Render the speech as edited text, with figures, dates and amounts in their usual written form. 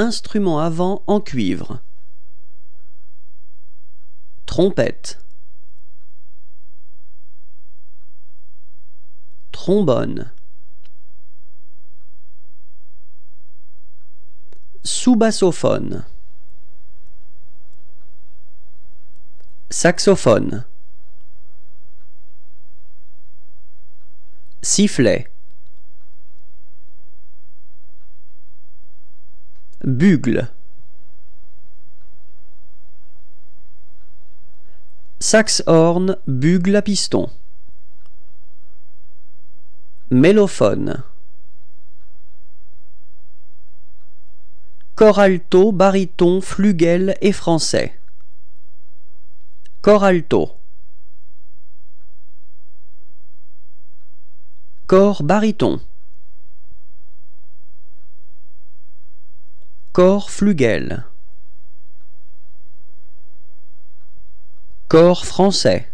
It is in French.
Instrument à vent en cuivre. Trompette. Trombone. Sous-bassophone. Saxophone. Sifflet. Bugle. Saxe-horn, bugle à piston. Mélophone. Cor alto, baryton, flugel et français. Cor alto. Cor baryton. Cor flugel. Cor français.